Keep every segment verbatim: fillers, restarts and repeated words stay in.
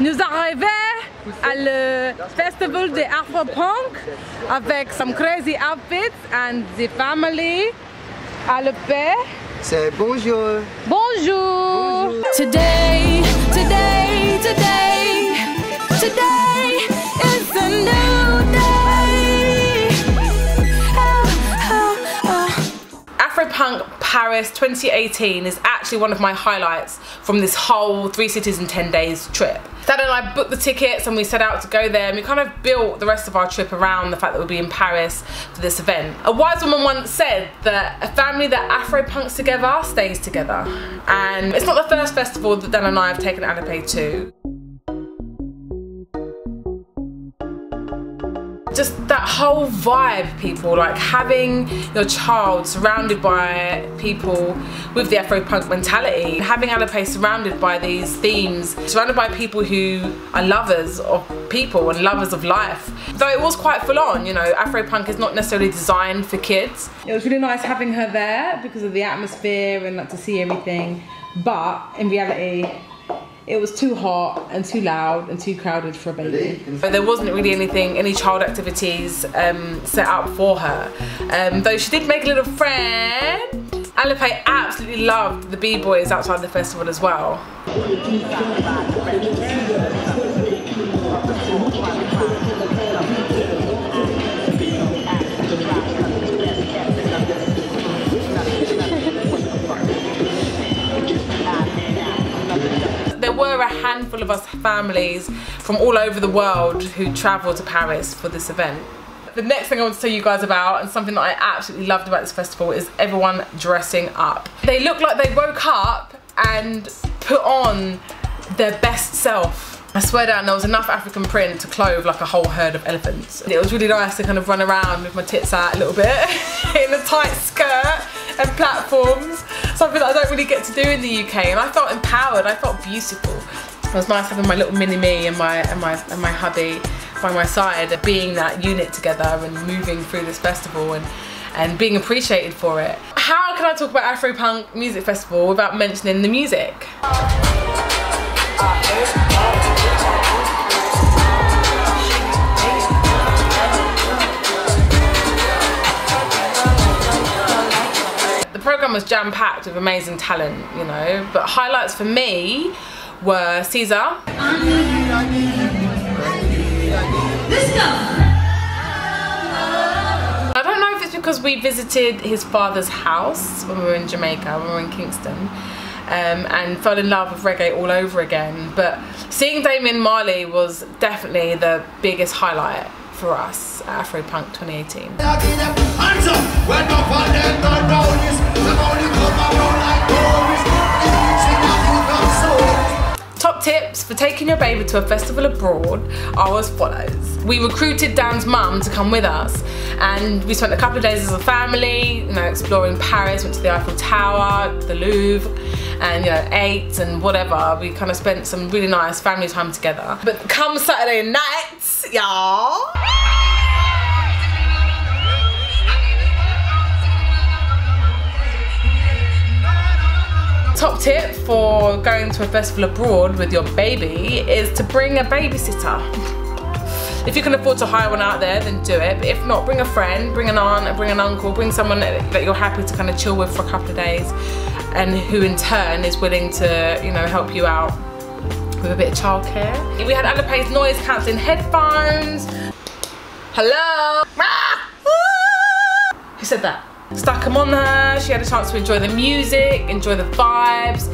nous arrivons à le festival de Afropunk avec some crazy outfits and the family Alleppey. Say bonjour. Bonjour. Bonjour. Today, today, today, today is a new day. Oh, oh, oh. Afropunk Paris twenty eighteen is actually one of my highlights from this whole three cities in ten days trip. Dan and I booked the tickets and we set out to go there, and we kind of built the rest of our trip around the fact that we'll be in Paris for this event. A wise woman once said that a family that Afropunks together stays together, and it's not the first festival that Dan and I have taken Alleppey to. Just that whole vibe, people, like having your child surrounded by people with the Afropunk mentality, having Alleppey surrounded by these themes, surrounded by people who are lovers of people and lovers of life. Though it was quite full on, you know, Afropunk is not necessarily designed for kids. It was really nice having her there because of the atmosphere and like to see everything, but in reality, it was too hot and too loud and too crowded for a baby. But there wasn't really anything, any child activities um, set up for her. Um, though she did make a little friend. Alleppey absolutely loved the B-boys outside the festival as well. There were a handful of us families from all over the world who travelled to Paris for this event. The next thing I want to tell you guys about, and something that I absolutely loved about this festival, is everyone dressing up. They look like they woke up and put on their best self. I swear down, there was enough African print to clothe like a whole herd of elephants. And it was really nice to kind of run around with my tits out a little bit in a tight skirt and platforms. Something that I don't really get to do in the U K, and I felt empowered, I felt beautiful. It was nice having my little mini me and my, and my, and my hubby by my side, being that unit together and moving through this festival and, and being appreciated for it. How can I talk about Afropunk Music Festival without mentioning the music? The programme was jam-packed with amazing talent, you know, but highlights for me were Caesar. I need you, I need you, I need you, I need you. This stuff. I don't know if it's because we visited his father's house when we were in Jamaica, when we were in Kingston. Um, and fell in love with reggae all over again. But seeing Damian Marley was definitely the biggest highlight for us at Afropunk twenty eighteen. Top tips for taking your baby to a festival abroad are as follows. We recruited Dan's mum to come with us, and we spent a couple of days as a family, you know, exploring Paris, went to the Eiffel Tower, the Louvre, and you know, ate and whatever. We kind of spent some really nice family time together. But come Saturday night, y'all, top tip for going to a festival abroad with your baby is to bring a babysitter. If you can afford to hire one out there, then do it. But if not, bring a friend, bring an aunt, bring an uncle, bring someone that you're happy to kind of chill with for a couple of days, and who in turn is willing to, you know, help you out with a bit of childcare. We had Alleppey's noise cancelling headphones. Hello? Who said that? Stuck them on her. She had a chance to enjoy the music, enjoy the vibes,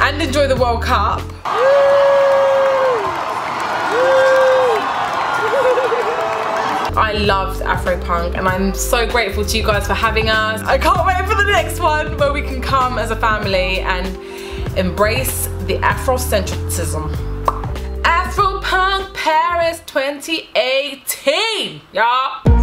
and enjoy the World Cup. I loved Afropunk, and I'm so grateful to you guys for having us. I can't wait for the next one where we can come as a family and embrace the Afrocentrism. Afropunk Paris twenty eighteen, y'all.